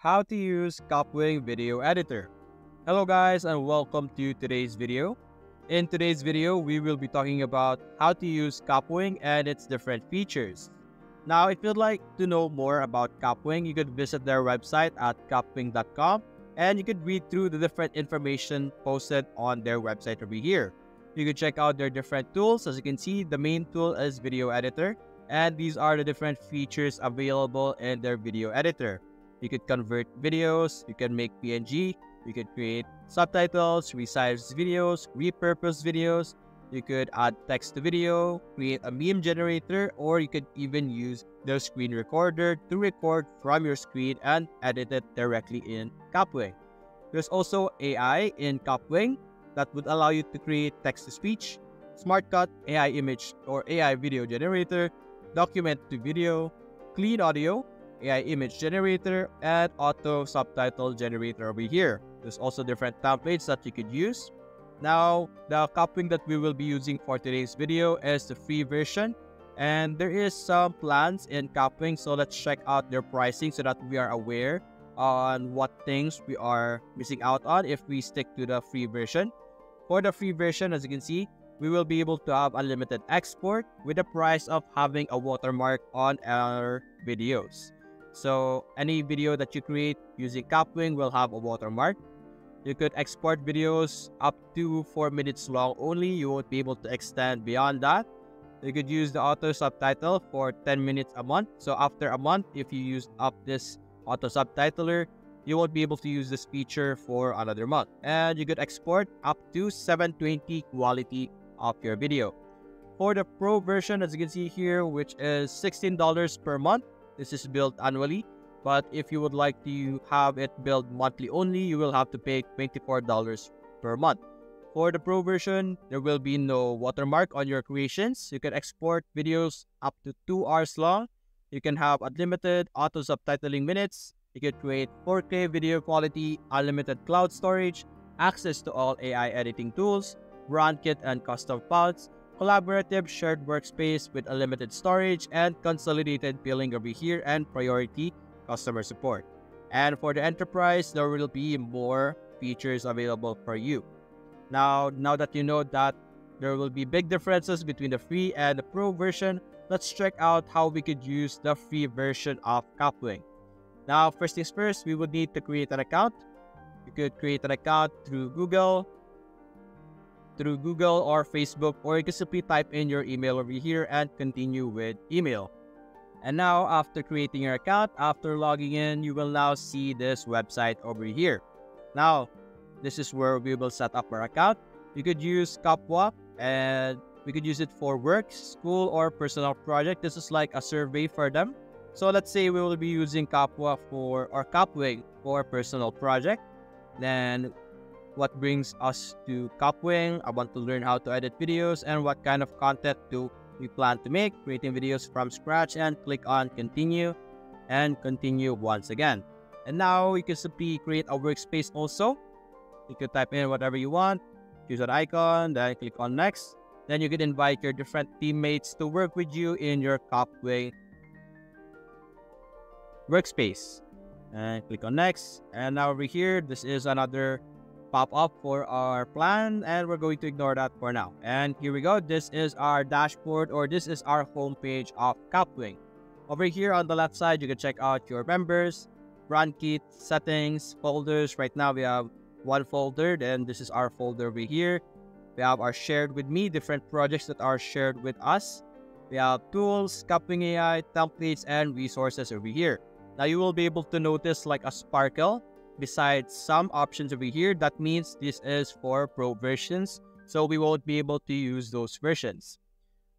How to use Kapwing Video Editor. Hello guys, and welcome to today's video. In today's video, we will be talking about how to use Kapwing and its different features. Now, if you'd like to know more about Kapwing, you could visit their website at kapwing.com and you could read through the different information posted on their website over here. You can check out their different tools. As you can see, the main tool is Video Editor, and these are the different features available in their video editor. You could convert videos, you can make PNG, you could create subtitles, resize videos, repurpose videos, you could add text to video, create a meme generator, or you could even use their screen recorder to record from your screen and edit it directly in Kapwing. There's also AI in Kapwing that would allow you to create text-to-speech, smart cut, AI image or AI video generator, document to video, clean audio, AI image generator, and auto subtitle generator over here. There's also different templates that you could use. Now, the Kapwing that we will be using for today's video is the free version, and there is some plans in Kapwing, so let's check out their pricing so that we are aware on what things we are missing out on if we stick to the free version. For the free version, as you can see, we will be able to have unlimited export with the price of having a watermark on our videos. So any video that you create using Kapwing will have a watermark. You could export videos up to 4 minutes long only. You won't be able to extend beyond that. You could use the auto subtitle for 10 minutes a month. So after a month, if you used up this auto subtitler, you won't be able to use this feature for another month. And you could export up to 720p quality of your video. For the pro version, as you can see here, which is $16 per month. This is billed annually, but if you would like to have it billed monthly only, you will have to pay $24 per month. For the pro version, there will be no watermark on your creations. You can export videos up to 2 hours long. You can have unlimited auto subtitling minutes. You can create 4K video quality, unlimited cloud storage, access to all AI editing tools, brand kit and custom fonts, collaborative shared workspace with unlimited storage, and consolidated billing over here, and priority customer support. And for the enterprise, there will be more features available for you. Now that you know that there will be big differences between the free and the pro version, let's check out how we could use the free version of Kapwing. Now, first things first, we would need to create an account. You could create an account through Google or Facebook, or you can simply type in your email over here and continue with email. And now, after creating your account, after logging in, you will now see this website over here. Now, this is where we will set up our account. You could use Kapwa, and we could use it for work, school, or personal project. This is like a survey for them. So let's say we will be using Kapwing for personal project. Then what brings us to Kapwing? I want to learn how to edit videos and what kind of content do we plan to make, creating videos from scratch, and click on continue and continue once again. And now you can simply create a workspace also. You can type in whatever you want, choose an icon, then click on next. Then you can invite your different teammates to work with you in your Kapwing workspace. And click on next. And now over here, this is another pop up for our plan, and we're going to ignore that for now. And here we go. This is our dashboard, or this is our homepage of Kapwing. Over here on the left side, you can check out your members, brand kit, settings, folders. Right now we have one folder, then this is our folder over here. We have our shared with me, different projects that are shared with us. We have tools, Kapwing AI, templates, and resources over here. Now you will be able to notice like a sparkle besides some options over here. That means this is for pro versions, so we won't be able to use those versions.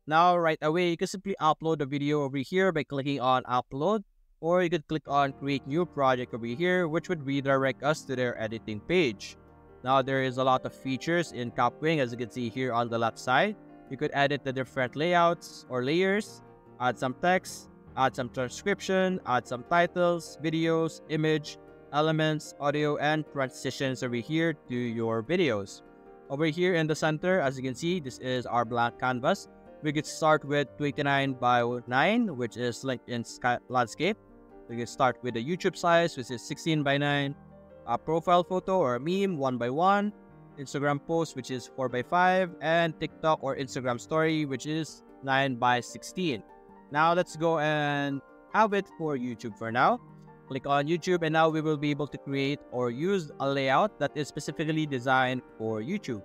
Now right away, you can simply upload a video over here by clicking on upload, or you could click on create new project over here, which would redirect us to their editing page. Now there is a lot of features in Kapwing, as you can see here on the left side. You could edit the different layouts or layers, add some text, add some transcription, add some titles, videos, image, elements, audio, and transitions over here to your videos. Over here in the center, as you can see, this is our blank canvas. We could start with 29 by 9, which is LinkedIn landscape. We can start with the YouTube size, which is 16:9. A profile photo or a meme, 1:1. Instagram post, which is 4:5. And TikTok or Instagram story, which is 9:16. Now let's go and have it for YouTube for now. Click on YouTube, and now we will be able to create or use a layout that is specifically designed for YouTube.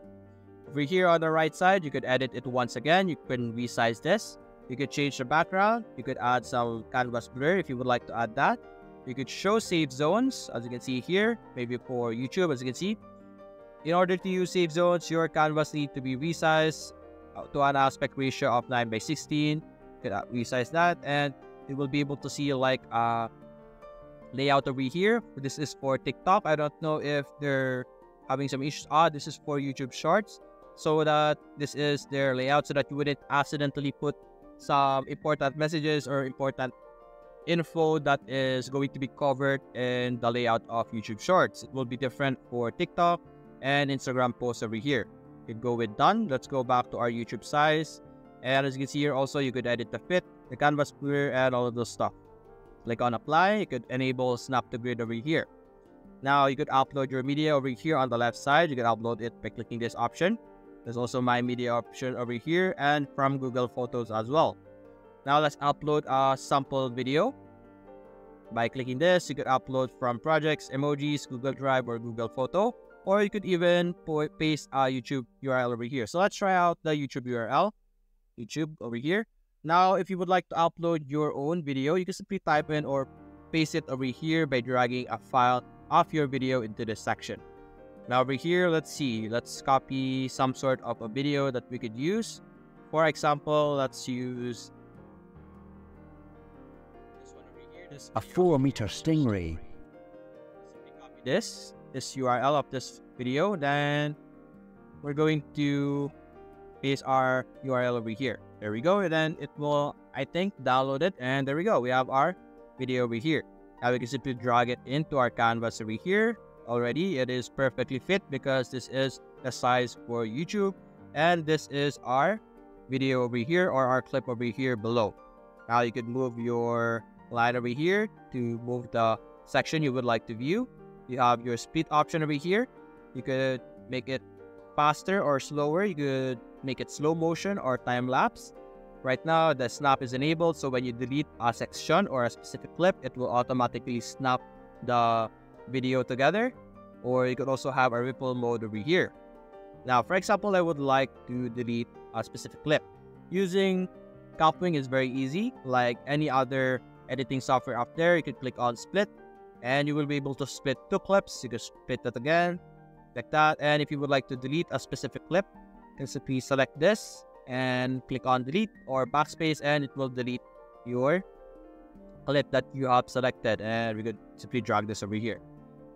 Over here on the right side, you could edit it once again. You can resize this. You could change the background. You could add some canvas blur if you would like to add that. You could show safe zones, as you can see here, maybe for YouTube, as you can see. In order to use safe zones, your canvas needs to be resized to an aspect ratio of 9:16. You can resize that, and you will be able to see like a layout over here. This is for TikTok. I don't know if they're having some issues. This is for YouTube Shorts. So that this is their layout, so that you wouldn't accidentally put some important messages or important info that is going to be covered in the layout of YouTube Shorts. It will be different for TikTok and Instagram posts over here. You go with done. Let's go back to our YouTube size. And as you can see here also, you could edit the fit, the canvas blur, and all of those stuff. Click on apply. You could enable snap to grid over here. Now you could upload your media over here on the left side. You can upload it by clicking this option. There's also my media option over here, and from Google Photos as well. Now let's upload a sample video. By clicking this, you could upload from projects, emojis, Google Drive, or Google Photo. Or you could even paste a YouTube URL over here. So let's try out the YouTube URL. YouTube over here. Now, if you would like to upload your own video, you can simply type in or paste it over here by dragging a file of your video into this section. Now over here, let's see. Let's copy some sort of a video that we could use. For example, let's use this one over here. This a 4-meter stingray. Copy this URL of this video. Then we're going to paste our URL over here. There we go. And then it will, I think, download it. And there we go. We have our video over here. Now we can simply drag it into our canvas over here. Already it is perfectly fit because this is the size for YouTube, and this is our video over here, or our clip over here below. Now you could move your line over here to move the section you would like to view. You have your speed option over here. You could make it faster or slower. You could make it slow motion or time lapse. Right now the snap is enabled, so when you delete a section or a specific clip, it will automatically snap the video together. Or you could also have a ripple mode over here. Now for example, I would like to delete a specific clip. Using Kapwing is very easy. Like any other editing software up there, you could click on split, and you will be able to split 2 clips. You can split that again like that. And if you would like to delete a specific clip, you can simply select this and click on delete or backspace, and it will delete your clip that you have selected. And we could simply drag this over here.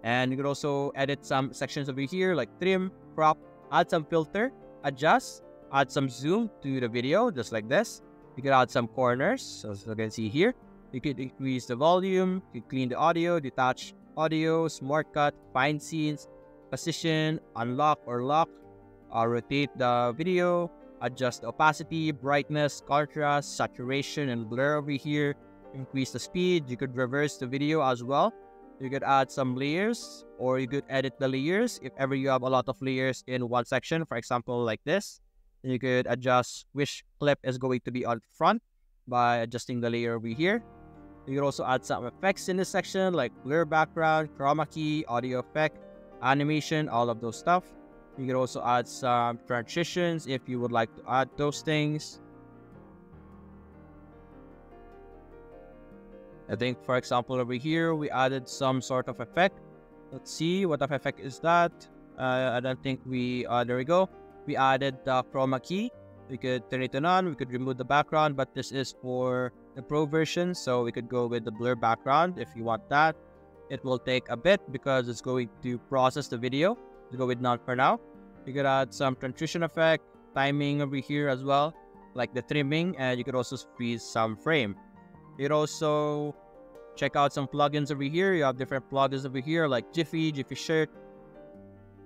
And you could also edit some sections over here, like trim, crop, add some filter, adjust, add some zoom to the video, just like this. You could add some corners, so as you can see here. You could increase the volume, you could clean the audio, detach audio, smart cut, find scenes, position, unlock or lock, rotate the video, adjust the opacity, brightness, contrast, saturation, and blur over here. Increase the speed. You could reverse the video as well. You could add some layers, or you could edit the layers if ever you have a lot of layers in one section, for example like this. You could adjust which clip is going to be on front by adjusting the layer over here. You could also add some effects in this section, like blur background, chroma key, audio effect, animation, all of those stuff. You could also add some transitions if you would like to add those things. I think, for example, over here, we added some sort of effect. Let's see what type of effect is that. I don't think we... there we go. We added the chroma key. We could turn it to none. We could remove the background, but this is for the pro version. So we could go with the blur background if you want that. It will take a bit because it's going to process the video. We'll go with none for now. You could add some transition effect, timing over here as well, like the trimming, and you could also squeeze some frame. You can also check out some plugins over here. You have different plugins over here like Giphy, Giphy Shirt,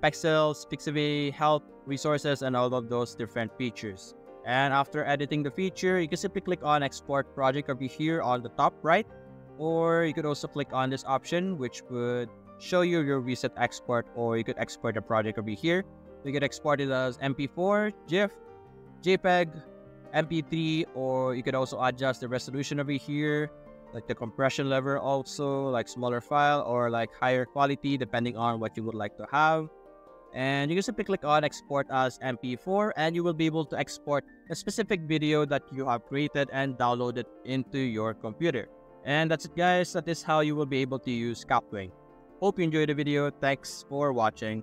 Pexels, Pixabay, Help, Resources, and all of those different features. And after editing the feature, you can simply click on Export Project over here on the top right. or you could also click on this option, which would show you your recent export, or you could export a project over here. You could export it as mp4, gif, jpeg, mp3, or you could also adjust the resolution over here, like the compression level, also like smaller file or like higher quality depending on what you would like to have. And you can simply click on export as mp4, and you will be able to export a specific video that you have created and downloaded into your computer. And that's it, guys. That is how you will be able to use Kapwing. Hope you enjoyed the video. Thanks for watching.